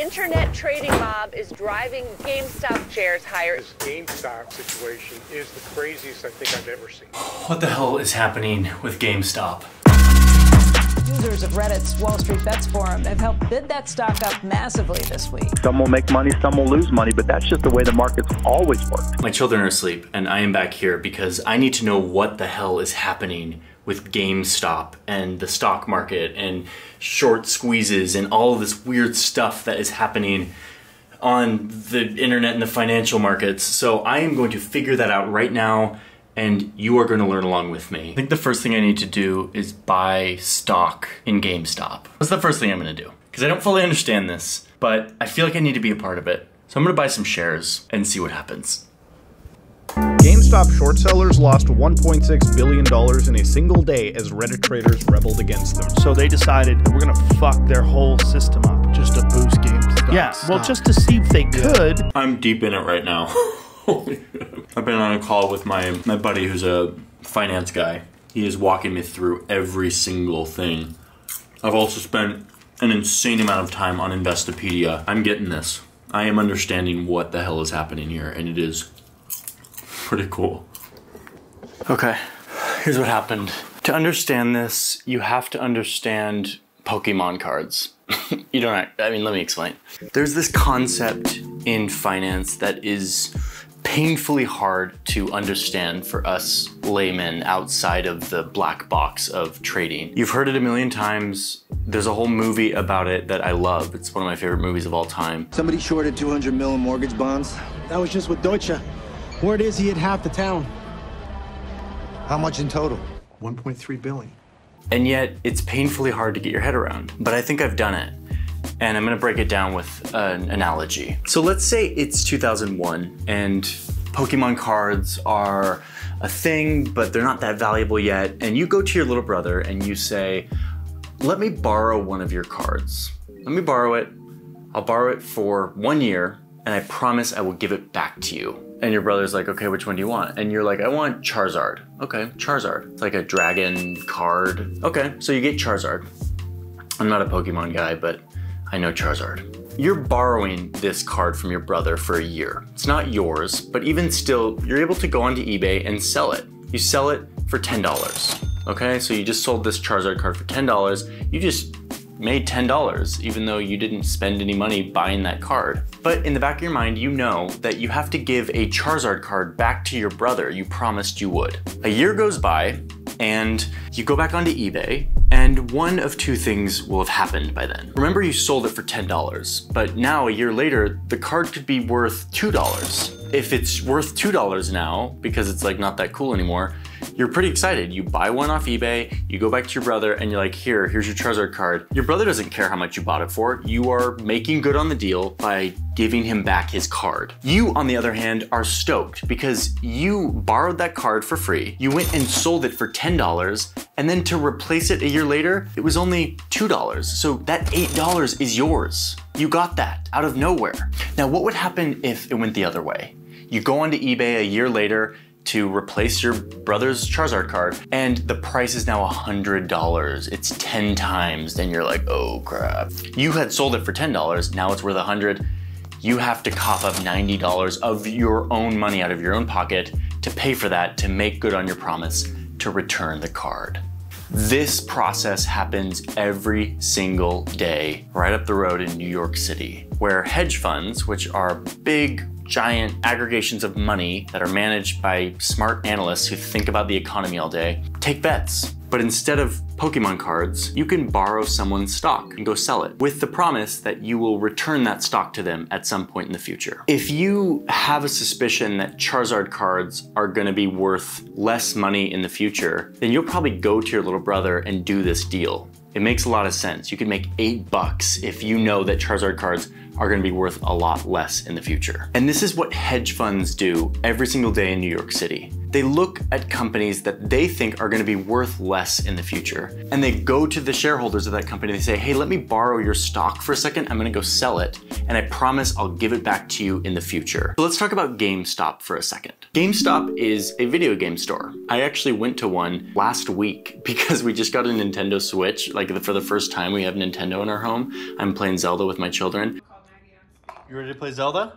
internet trading mob is driving GameStop shares higher. This GameStop situation is the craziest I think I've ever seen. What the hell is happening with GameStop? Users of Reddit's Wall Street Bets forum have helped bid that stock up massively this week. Some will make money, some will lose money, but that's just the way the market's always worked. My children are asleep, and I am back here because I need to know what the hell is happening with GameStop and the stock market and short squeezes and all of this weird stuff that is happening on the internet and the financial markets. So I am going to figure that out right now, and you are going to learn along with me. I think the first thing I need to do is buy stock in GameStop. That's the first thing I'm going to do, because I don't fully understand this, but I feel like I need to be a part of it. So I'm going to buy some shares and see what happens. GameStop short sellers lost $1.6 billion in a single day as Reddit traders rebelled against them. So they decided we're going to fuck their whole system up just to boost GameStop. Yeah, well, just to see if they could. I'm deep in it right now. Holy God. I've been on a call with my buddy who's a finance guy. He is walking me through every single thing. I've also spent an insane amount of time on Investopedia. I'm getting this. I am understanding what the hell is happening here, and it is pretty cool. Okay, here's what happened. To understand this, you have to understand Pokemon cards. You don't, I mean, let me explain. There's this concept in finance that is painfully hard to understand for us laymen outside of the black box of trading. You've heard it a million times. There's a whole movie about it that I love. It's one of my favorite movies of all time. Somebody shorted 200 mil in mortgage bonds. That was just with Deutsche. Word is he had half the town. How much in total? 1.3 billion. And yet it's painfully hard to get your head around, but I think I've done it. And I'm gonna break it down with an analogy. So let's say it's 2001 and Pokemon cards are a thing, but they're not that valuable yet. And you go to your little brother and you say, let me borrow one of your cards. Let me borrow it. I'll borrow it for 1 year and I promise I will give it back to you. And your brother's like, okay, which one do you want? And you're like, I want Charizard. Okay, Charizard. It's like a dragon card. Okay, so you get Charizard. I'm not a Pokemon guy, but I know Charizard. You're borrowing this card from your brother for a year. It's not yours, but even still, you're able to go onto eBay and sell it. You sell it for $10, okay? So you just sold this Charizard card for $10. You just made $10, even though you didn't spend any money buying that card. But in the back of your mind, you know that you have to give a Charizard card back to your brother. You promised you would. A year goes by and you go back onto eBay and one of two things will have happened by then. Remember, you sold it for $10, but now a year later, the card could be worth $2. If it's worth $2 now, because it's like not that cool anymore, you're pretty excited. You buy one off eBay, you go back to your brother and you're like, here's your Charizard card. Your brother doesn't care how much you bought it for. You are making good on the deal by giving him back his card. You, on the other hand, are stoked because you borrowed that card for free. You went and sold it for $10, and then to replace it a year later, it was only $2. So that $8 is yours. You got that out of nowhere. Now, what would happen if it went the other way? You go onto eBay a year later to replace your brother's Charizard card, and the price is now $100. It's 10 times, then you're like, oh crap. You had sold it for $10, now it's worth 100. You have to cough up $90 of your own money out of your own pocket to pay for that, to make good on your promise to return the card. This process happens every single day, right up the road in New York City, where hedge funds, which are big, giant aggregations of money that are managed by smart analysts who think about the economy all day, take bets. But instead of Pokemon cards, you can borrow someone's stock and go sell it with the promise that you will return that stock to them at some point in the future. If you have a suspicion that Charizard cards are gonna be worth less money in the future, then you'll probably go to your little brother and do this deal. It makes a lot of sense. You can make $8 if you know that Charizard cards are gonna be worth a lot less in the future. And this is what hedge funds do every single day in New York City. They look at companies that they think are gonna be worth less in the future. And they go to the shareholders of that company and they say, hey, let me borrow your stock for a second. I'm gonna go sell it. And I promise I'll give it back to you in the future. So let's talk about GameStop for a second. GameStop is a video game store. I actually went to one last week because we just got a Nintendo Switch. Like for the first time we have Nintendo in our home. I'm playing Zelda with my children. You ready to play Zelda?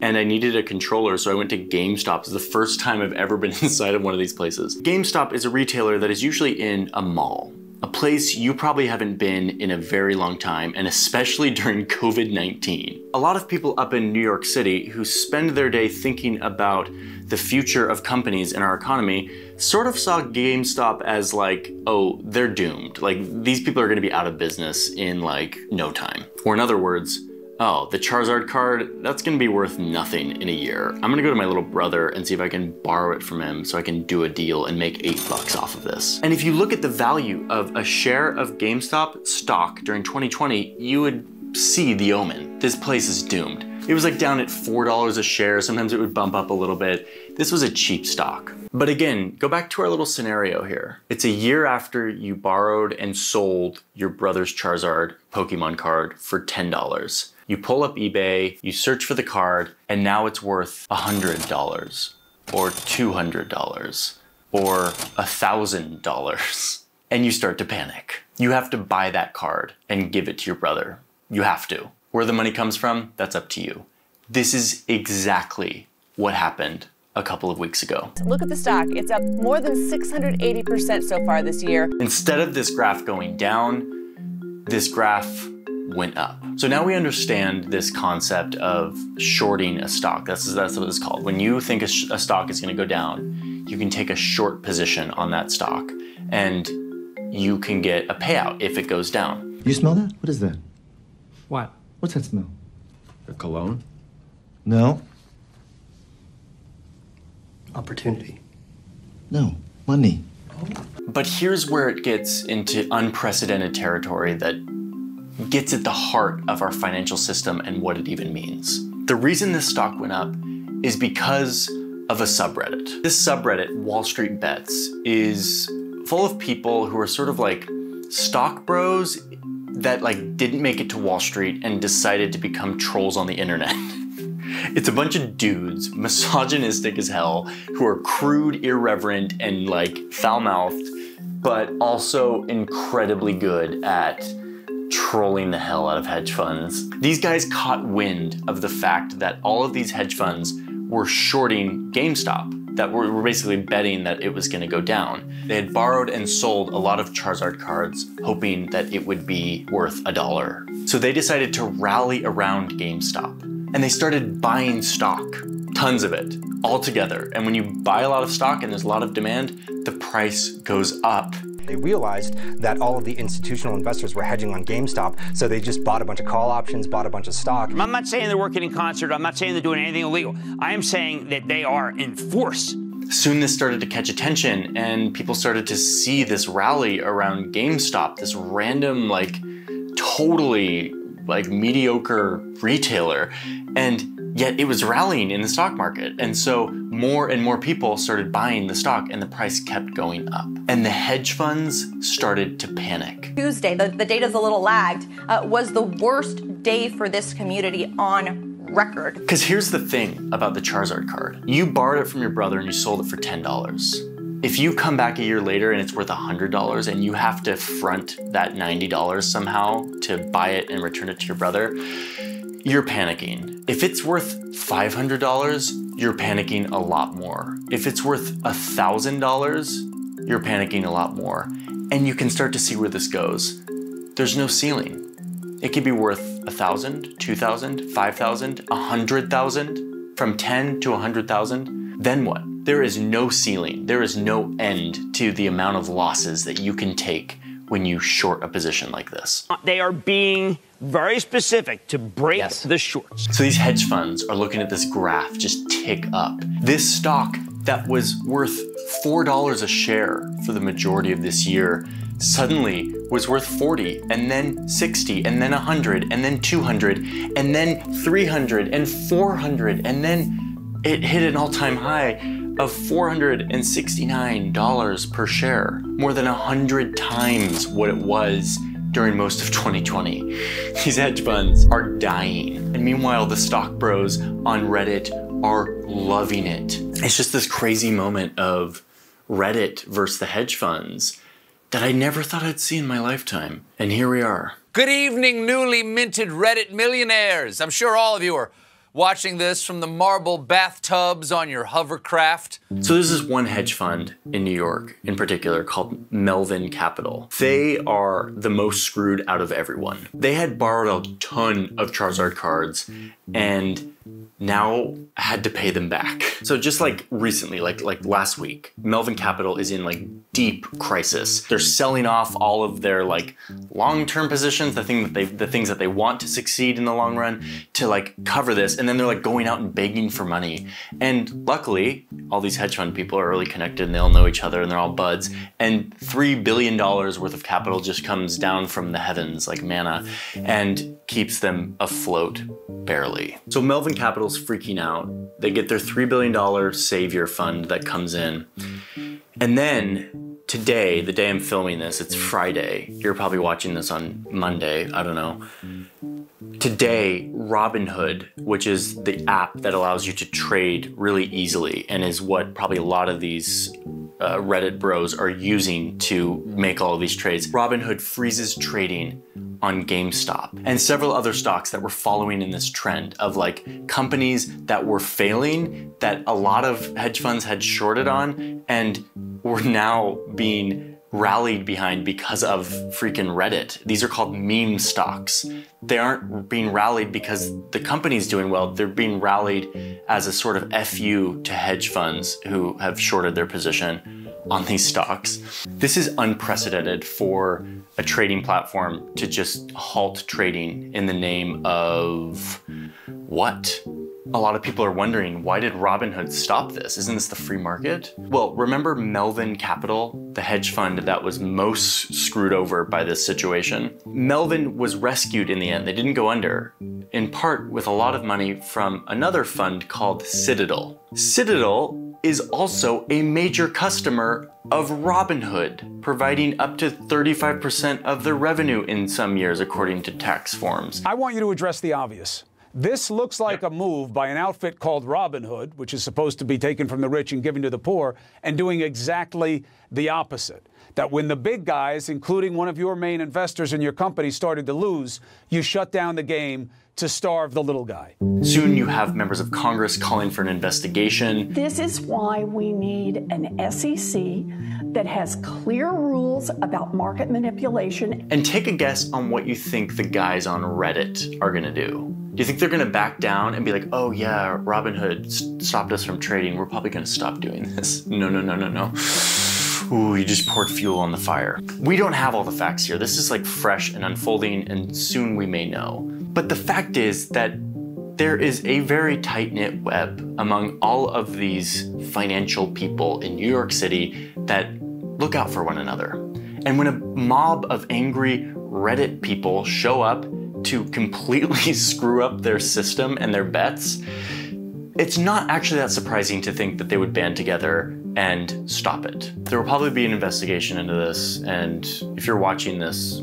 And I needed a controller, so I went to GameStop. It's the first time I've ever been inside of one of these places. GameStop is a retailer that is usually in a mall, a place you probably haven't been in a very long time, and especially during COVID-19. A lot of people up in New York City who spend their day thinking about the future of companies in our economy sort of saw GameStop as like, oh, they're doomed. Like, these people are gonna be out of business in like no time. Or in other words, oh, the Charizard card, that's gonna be worth nothing in a year. I'm gonna go to my little brother and see if I can borrow it from him so I can do a deal and make $8 off of this. And if you look at the value of a share of GameStop stock during 2020, you would see the omen. This place is doomed. It was like down at $4 a share. Sometimes it would bump up a little bit. This was a cheap stock. But again, go back to our little scenario here. It's a year after you borrowed and sold your brother's Charizard Pokemon card for $10. You pull up eBay, you search for the card, and now it's worth $100 or $200 or $1,000. And you start to panic. You have to buy that card and give it to your brother. You have to. Where the money comes from, that's up to you. This is exactly what happened a couple of weeks ago. Look at the stock. It's up more than 680% so far this year. Instead of this graph going down, this graph went up. So now we understand this concept of shorting a stock. That's what it's called. When you think a stock is going to go down, you can take a short position on that stock and you can get a payout if it goes down. You smell that? What is that? What? What's that smell? A cologne? No. Opportunity? No. Money. Oh. But here's where it gets into unprecedented territory that gets at the heart of our financial system and what it even means. The reason this stock went up is because of a subreddit. This subreddit, Wall Street Bets, is full of people who are sort of like stock bros that like didn't make it to Wall Street and decided to become trolls on the internet. It's a bunch of dudes, misogynistic as hell, who are crude, irreverent, and like foul-mouthed, but also incredibly good at trolling the hell out of hedge funds. These guys caught wind of the fact that all of these hedge funds were shorting GameStop, that were basically betting that it was going to go down. They had borrowed and sold a lot of Charizard cards, hoping that it would be worth $1. So they decided to rally around GameStop, and they started buying stock, tons of it, all together. And when you buy a lot of stock and there's a lot of demand, the price goes up. They realized that all of the institutional investors were hedging on GameStop, so they just bought a bunch of call options, bought a bunch of stock. I'm not saying they're working in concert. I'm not saying they're doing anything illegal. I am saying that they are in force. Soon this started to catch attention, and people started to see this rally around GameStop, this random, like, totally, like, mediocre retailer. And yet it was rallying in the stock market. And so more and more people started buying the stock and the price kept going up. And the hedge funds started to panic. Tuesday, the data's a little lagged, was the worst day for this community on record. Because here's the thing about the Charizard card. You borrowed it from your brother and you sold it for $10. If you come back a year later and it's worth $100 and you have to front that $90 somehow to buy it and return it to your brother, you're panicking. If it's worth $500, you're panicking a lot more. If it's worth $1,000, you're panicking a lot more. And you can start to see where this goes. There's no ceiling. It could be worth $1,000, $2,000, $5,000, $100,000, from $10 to $100,000. Then what? There is no ceiling. There is no end to the amount of losses that you can take when you short a position like this. They are being very specific to break the shorts. So these hedge funds are looking at this graph just tick up. This stock that was worth $4 a share for the majority of this year suddenly was worth 40, and then 60, and then 100, and then 200, and then 300, and 400, and then it hit an all-time high of $469 per share, more than 100 times what it was during most of 2020. These hedge funds are dying. And meanwhile, the stock bros on Reddit are loving it. It's just this crazy moment of Reddit versus the hedge funds that I never thought I'd see in my lifetime. And here we are. Good evening, newly minted Reddit millionaires. I'm sure all of you are watching this from the marble bathtubs on your hovercraft. So this is one hedge fund in New York in particular called Melvin Capital. They are the most screwed out of everyone. They had borrowed a ton of Charizard cards and now had to pay them back. So just like recently, like last week, Melvin Capital is in like deep crisis. They're selling off all of their like long-term positions, the things that they want to succeed in the long run to like cover this. And then they're like going out and begging for money. And luckily, all these hedge fund people are really connected and they all know each other and they're all buds. And $3 billion worth of capital just comes down from the heavens like manna and keeps them afloat barely. So Melvin Capital's freaking out. They get their $3 billion savior fund that comes in. And then today, the day I'm filming this, it's Friday. You're probably watching this on Monday, I don't know. Today, Robinhood, which is the app that allows you to trade really easily and is what probably a lot of these Reddit bros are using to make all of these trades. Robinhood freezes trading on GameStop and several other stocks that were following in this trend of like companies that were failing, that a lot of hedge funds had shorted on and were now being rallied behind because of freaking Reddit. These are called meme stocks. They aren't being rallied because the company's doing well. They're being rallied as a sort of FU to hedge funds who have shorted their position on these stocks. This is unprecedented for a trading platform to just halt trading in the name of what? A lot of people are wondering, why did Robinhood stop this? Isn't this the free market? Well, remember Melvin Capital, the hedge fund that was most screwed over by this situation? Melvin was rescued in the end. They didn't go under, in part with a lot of money from another fund called Citadel. Citadel is also a major customer of Robinhood, providing up to 35% of their revenue in some years, according to tax forms. I want you to address the obvious. This looks like a move by an outfit called Robinhood, which is supposed to be taken from the rich and given to the poor, and doing exactly the opposite. That when the big guys, including one of your main investors in your company, started to lose, you shut down the game to starve the little guy. Soon you have members of Congress calling for an investigation. This is why we need an SEC that has clear rules about market manipulation. And take a guess on what you think the guys on Reddit are gonna do. Do you think they're gonna back down and be like, oh yeah, Robinhood stopped us from trading, we're probably gonna stop doing this? No, no, no, no, no. Ooh, you just poured fuel on the fire. We don't have all the facts here. This is like fresh and unfolding and soon we may know. But the fact is that there is a very tight-knit web among all of these financial people in New York City that look out for one another. And when a mob of angry Reddit people show up to completely screw up their system and their bets, it's not actually that surprising to think that they would band together and stop it. There will probably be an investigation into this, and if you're watching this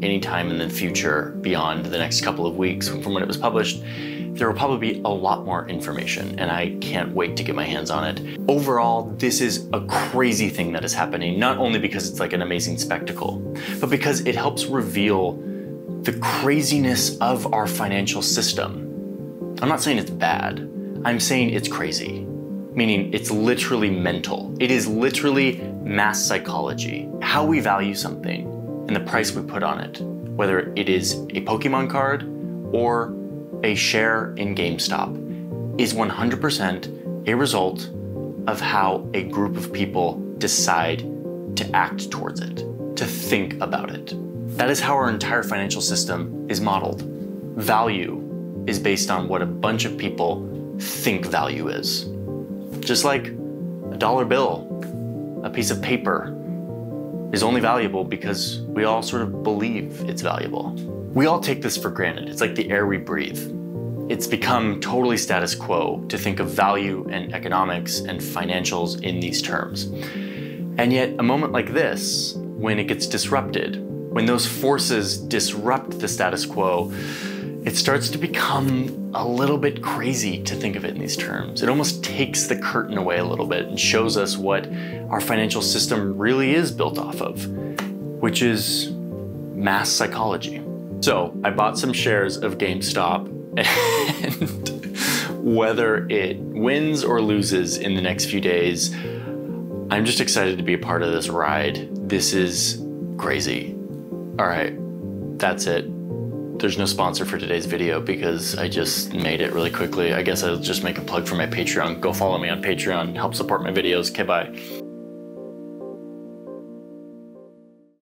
anytime in the future beyond the next couple of weeks from when it was published, there will probably be a lot more information, and I can't wait to get my hands on it. Overall, this is a crazy thing that is happening, not only because it's like an amazing spectacle, but because it helps reveal the craziness of our financial system. I'm not saying it's bad. I'm saying it's crazy. Meaning it's literally mental. It is literally mass psychology. How we value something and the price we put on it, whether it is a Pokemon card or a share in GameStop, is 100% a result of how a group of people decide to act towards it, to think about it. That is how our entire financial system is modeled. Value is based on what a bunch of people think value is. Just like a dollar bill, a piece of paper, is only valuable because we all sort of believe it's valuable. We all take this for granted. It's like the air we breathe. It's become totally status quo to think of value and economics and financials in these terms. And yet a moment like this, when it gets disrupted, when those forces disrupt the status quo, it starts to become a little bit crazy to think of it in these terms. It almost takes the curtain away a little bit and shows us what our financial system really is built off of, which is mass psychology. So I bought some shares of GameStop, and whether it wins or loses in the next few days, I'm just excited to be a part of this ride. This is crazy. All right, that's it. There's no sponsor for today's video because I just made it really quickly. I guess I'll just make a plug for my Patreon. Go follow me on Patreon, help support my videos. Okay, bye.